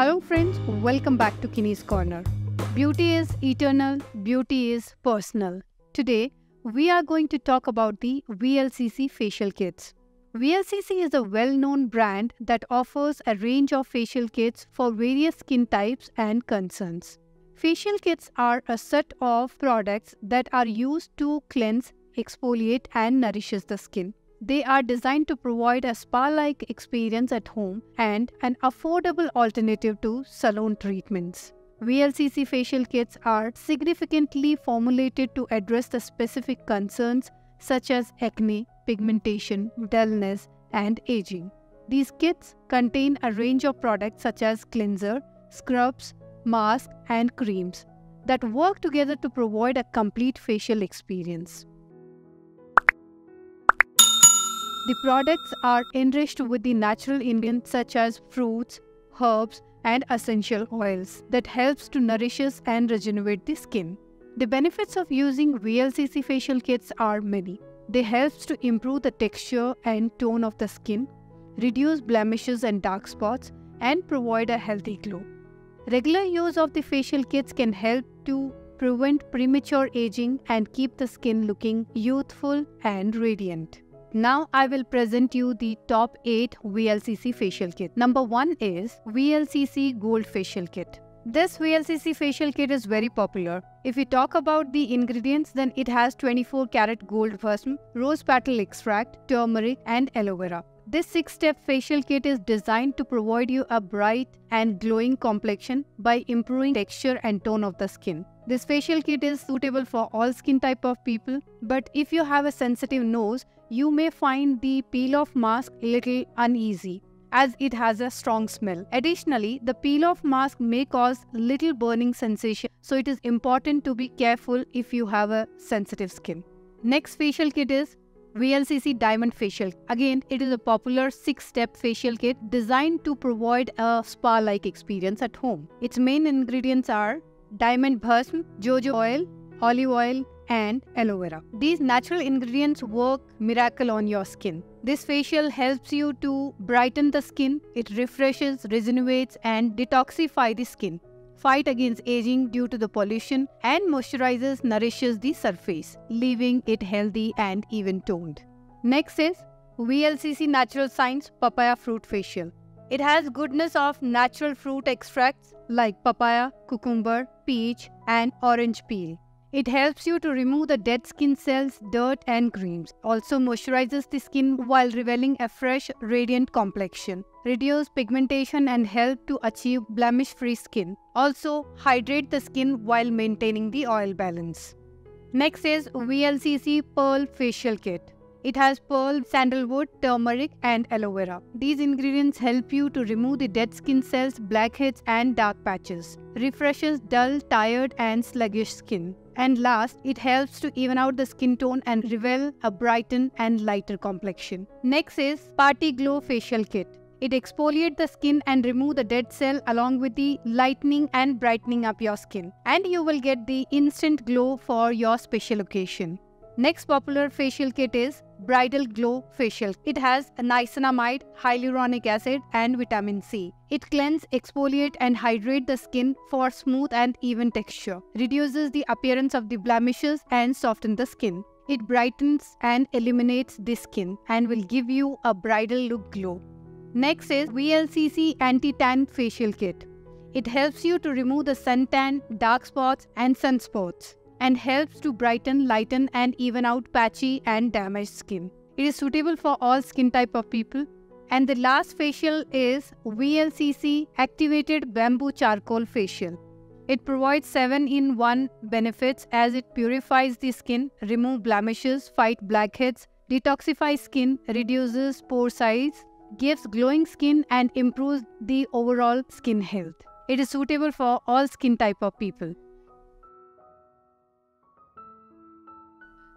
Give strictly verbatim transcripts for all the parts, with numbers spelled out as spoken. Hello friends, welcome back to Kini's Korner. Beauty is eternal, beauty is personal. Today, we are going to talk about the V L C C facial kits. V L C C is a well-known brand that offers a range of facial kits for various skin types and concerns. Facial kits are a set of products that are used to cleanse, exfoliate and nourishes the skin. They are designed to provide a spa-like experience at home and an affordable alternative to salon treatments. V L C C facial kits are significantly formulated to address the specific concerns such as acne, pigmentation, dullness, and aging. These kits contain a range of products such as cleanser, scrubs, masks, and creams that work together to provide a complete facial experience. The products are enriched with the natural ingredients such as fruits, herbs, and essential oils that helps to nourish and regenerate the skin. The benefits of using V L C C facial kits are many. They helps to improve the texture and tone of the skin, reduce blemishes and dark spots, and provide a healthy glow. Regular use of the facial kits can help to prevent premature aging and keep the skin looking youthful and radiant. Now I will present you the top eight V L C C facial kit. Number one is V L C C Gold Facial Kit. This V L C C facial kit is very popular. If we talk about the ingredients, then it has twenty-four karat gold perfume, rose petal extract, turmeric and aloe vera. This six-step facial kit is designed to provide you a bright and glowing complexion by improving texture and tone of the skin. This facial kit is suitable for all skin type of people, but if you have a sensitive nose, you may find the peel-off mask a little uneasy as it has a strong smell. Additionally, the peel-off mask may cause little burning sensation, so it is important to be careful if you have a sensitive skin. Next facial kit is V L C C Diamond Facial. Again, it is a popular six-step facial kit designed to provide a spa-like experience at home. Its main ingredients are diamond balm, jojoba oil, olive oil, and aloe vera. These natural ingredients work miracle on your skin. This facial helps you to brighten the skin. It refreshes, rejuvenates, and detoxifies the skin, fight against aging due to the pollution, and moisturizes, nourishes the surface, leaving it healthy and even toned. Next is V L C C Natural Science Papaya Fruit Facial. It has goodness of natural fruit extracts like papaya, cucumber, peach, and orange peel. It helps you to remove the dead skin cells, dirt and creams. Also moisturizes the skin while revealing a fresh, radiant complexion. Reduce pigmentation and help to achieve blemish-free skin. Also hydrate the skin while maintaining the oil balance. Next is V L C C Pearl Facial Kit. It has pearl, sandalwood, turmeric and aloe vera. These ingredients help you to remove the dead skin cells, blackheads and dark patches. Refreshes dull, tired and sluggish skin. And last, it helps to even out the skin tone and reveal a brighten and lighter complexion. Next is Party Glow Facial Kit. It exfoliates the skin and remove the dead cell along with the lightening and brightening up your skin. And you will get the instant glow for your special occasion. Next popular facial kit is Bridal Glow Facial. It has niacinamide, hyaluronic acid and vitamin C. It cleanses, exfoliates and hydrates the skin for smooth and even texture. Reduces the appearance of the blemishes and softens the skin. It brightens and illuminates the skin and will give you a bridal look glow. Next is V L C C Anti-Tan Facial Kit. It helps you to remove the suntan, dark spots and sunspots, and helps to brighten, lighten and even out patchy and damaged skin. It is suitable for all skin type of people. And the last facial is V L C C Activated Bamboo Charcoal Facial. It provides seven in one benefits as it purifies the skin, removes blemishes, fights blackheads, detoxifies skin, reduces pore size, gives glowing skin and improves the overall skin health. It is suitable for all skin type of people.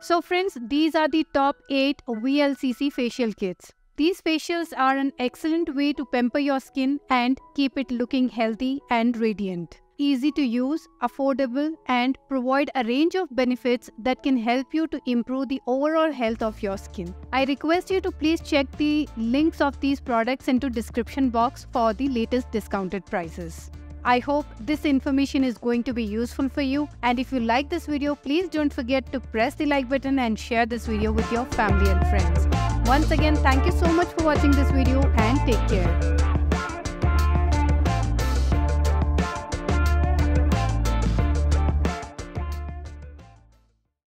So friends, these are the top eight V L C C facial kits. These facials are an excellent way to pamper your skin and keep it looking healthy and radiant. easy to use, affordable, and provide a range of benefits that can help you to improve the overall health of your skin. I request you to please check the links of these products into description box for the latest discounted prices. I hope this information is going to be useful for you, and if you like this video, please don't forget to press the like button and share this video with your family and friends. Once again, thank you so much for watching this video and take care.